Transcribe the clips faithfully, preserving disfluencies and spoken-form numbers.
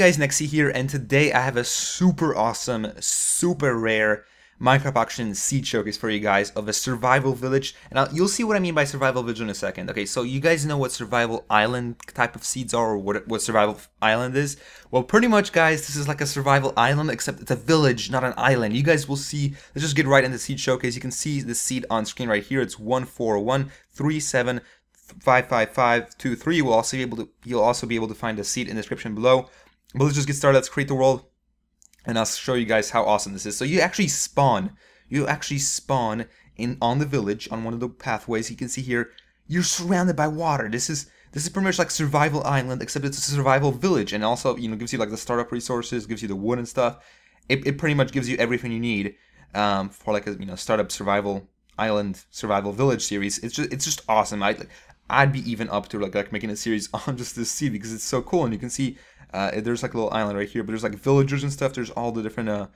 guys, Nexy here, and today I have a super awesome, super rare Minecraft auction seed showcase for you guys of a survival village, and I'll, you'll see what I mean by survival village in a second. Okay, so you guys know what survival island type of seeds are, or what, what survival island is? Well, pretty much, guys, this is like a survival island, except it's a village, not an island. You guys will see. Let's just get right into the seed showcase. You can see the seed on screen right here. It's one four one three seven five five five two three. You'll also be able to you'll also be able to find the seed in the description below. But let's just get started. Let's create the world, and I'll show you guys how awesome this is. So you actually spawn, you actually spawn in on the village on one of the pathways. You can see here, you're surrounded by water. This is this is pretty much like survival island, except it's a survival village, and also, you know, gives you like the startup resources, gives you the wood and stuff. It it pretty much gives you everything you need um, for like a you know startup survival island survival village series. It's just it's just awesome. I like. I'd be even up to like, like making a series on just this seed because it's so cool. And you can see uh, there's like a little island right here, but there's like villagers and stuff. There's all the different uh,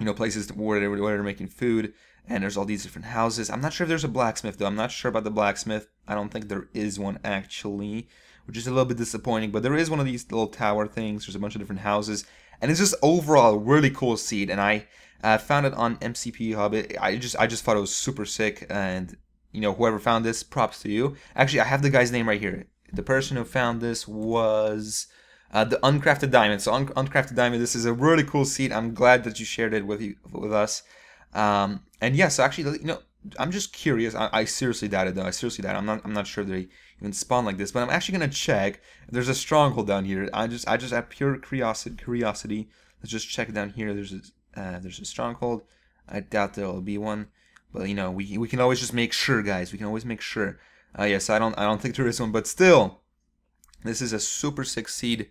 you know places where they're, where they're making food, and there's all these different houses. I'm not sure if there's a blacksmith though. I'm not sure about the blacksmith. I don't think there is one actually, which is a little bit disappointing. But there is one of these little tower things. There's a bunch of different houses, and it's just overall a really cool seed. And I uh, found it on M C P E Hub. It, I just I just thought it was super sick. And you know, whoever found this, props to you. Actually, I have the guy's name right here. The person who found this was uh, the Uncrafted Diamond. So un Uncrafted Diamond, this is a really cool seed. I'm glad that you shared it with you with us. Um, and yeah, so actually, you know, I'm just curious. I, I seriously doubt it though. I seriously doubt it. I'm not. I'm not sure they even spawn like this. But I'm actually gonna check. There's a stronghold down here. I just, I just have pure curiosity. Curiosity. Let's just check down here. There's a, uh, there's a stronghold. I doubt there will be one. But you know, we we can always just make sure, guys. We can always make sure. Uh, yes, I don't I don't think there is one, but still, this is a super sick seed.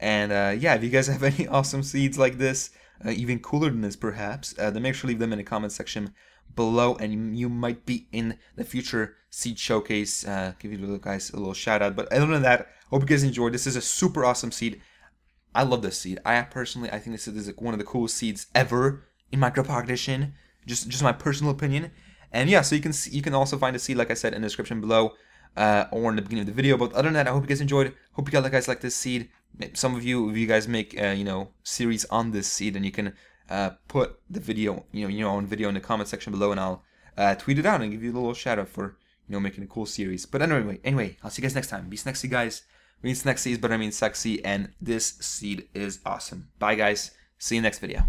And uh, yeah, if you guys have any awesome seeds like this, uh, even cooler than this perhaps, uh, then make sure to leave them in the comment section below, and you, you might be in the future seed showcase. Uh, give you little guys a little shout out. But other than that, hope you guys enjoyed. This is a super awesome seed. I love this seed. I personally I think this is like one of the coolest seeds ever in Minecraft Auction. Just, just my personal opinion, and yeah. So you can see, you can also find a seed, like I said, in the description below, uh, or in the beginning of the video. But other than that, I hope you guys enjoyed. Hope you guys like this seed. Some of you, if you guys make, uh, you know, series on this seed, and you can uh, put the video, you know, your own video in the comment section below, and I'll uh, tweet it out and give you a little shout out for you know making a cool series. But anyway, anyway, I'll see you guys next time. Be snexy, guys. I mean snexy is better. I mean sexy, and this seed is awesome. Bye, guys. See you next video.